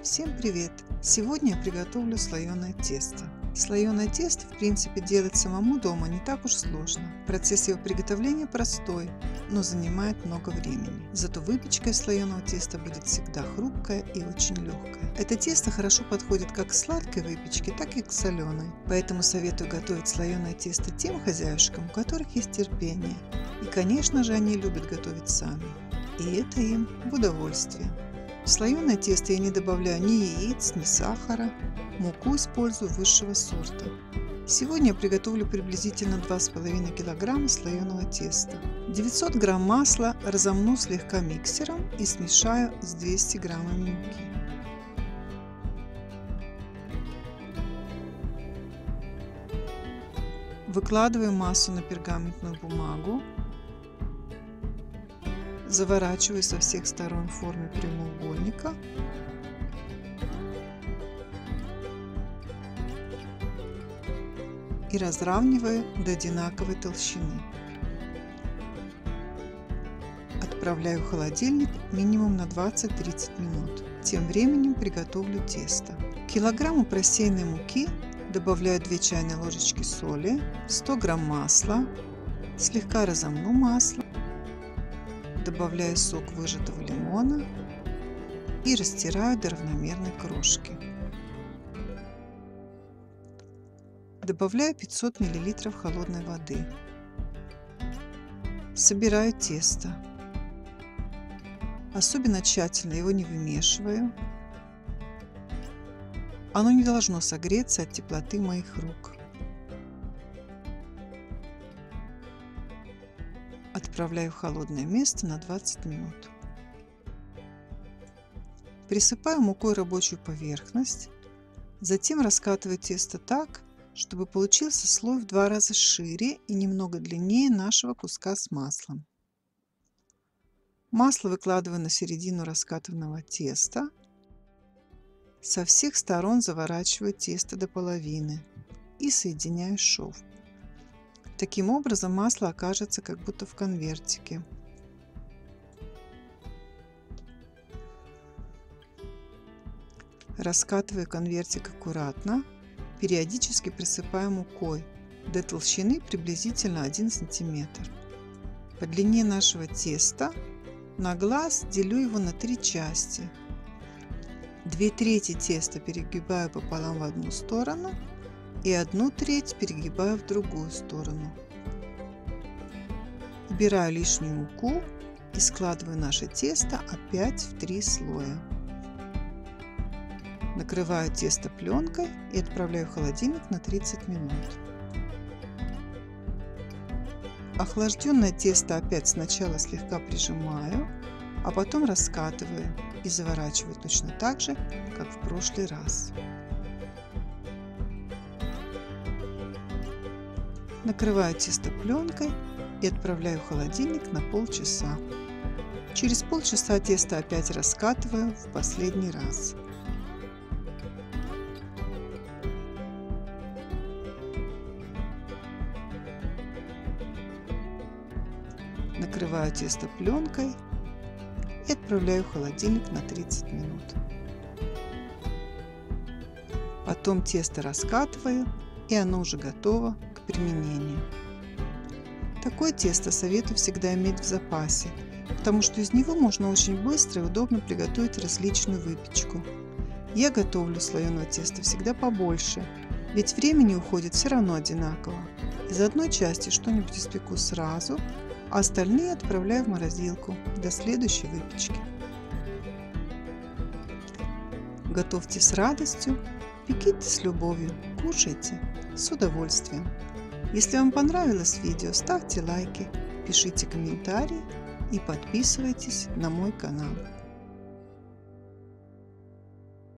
Всем привет! Сегодня я приготовлю слоеное тесто. Слоеное тесто, в принципе, делать самому дома не так уж сложно. Процесс его приготовления простой, но занимает много времени. Зато выпечка из слоеного теста будет всегда хрупкая и очень легкая. Это тесто хорошо подходит как к сладкой выпечке, так и к соленой. Поэтому советую готовить слоеное тесто тем хозяюшкам, у которых есть терпение. И, конечно же, они любят готовить сами. И это им в удовольствие. В слоеное тесто я не добавляю ни яиц, ни сахара. Муку использую высшего сорта. Сегодня я приготовлю приблизительно 2,5 кг слоеного теста. 900 г масла разомну слегка миксером и смешаю с 200 г муки. Выкладываю массу на пергаментную бумагу. Заворачиваю со всех сторон в форме прямоугольника. И разравниваю до одинаковой толщины. Отправляю в холодильник минимум на 20-30 минут. Тем временем приготовлю тесто. К килограмму просеянной муки добавляю 2 чайные ложечки соли, 100 г масла, слегка разомну масло. Добавляю сок выжатого лимона и растираю до равномерной крошки. Добавляю 500 мл холодной воды. Собираю тесто. Особенно тщательно его не вымешиваю. Оно не должно согреться от теплоты моих рук. Отправляю в холодное место на 20 минут. Присыпаю мукой рабочую поверхность, затем раскатываю тесто так, чтобы получился слой в 2 раза шире и немного длиннее нашего куска с маслом. Масло выкладываю на середину раскатанного теста. Со всех сторон заворачиваю тесто до половины и соединяю шов. Таким образом масло окажется как будто в конвертике. Раскатываю конвертик аккуратно, периодически присыпаю мукой до толщины приблизительно 1 см. По длине нашего теста на глаз делю его на 3 части. 2/3 теста перегибаю пополам в одну сторону и 1/3 перегибаю в другую сторону. Убираю лишнюю муку и складываю наше тесто опять в 3 слоя. Накрываю тесто пленкой и отправляю в холодильник на 30 минут. Охлажденное тесто опять сначала слегка прижимаю, а потом раскатываю и заворачиваю точно так же, как в прошлый раз. Накрываю тесто пленкой и отправляю в холодильник на полчаса. Через полчаса тесто опять раскатываю в последний раз. Накрываю тесто пленкой и отправляю в холодильник на 30 минут. Потом тесто раскатываю, и оно уже готово к применению. Такое тесто советую всегда иметь в запасе, потому что из него можно очень быстро и удобно приготовить различную выпечку. Я готовлю слоеное тесто всегда побольше, ведь времени уходит все равно одинаково. Из одной части что-нибудь испеку сразу, а остальные отправляю в морозилку до следующей выпечки. Готовьте с радостью, пеките с любовью, кушайте с удовольствием. Если вам понравилось видео, ставьте лайки, пишите комментарии и подписывайтесь на мой канал.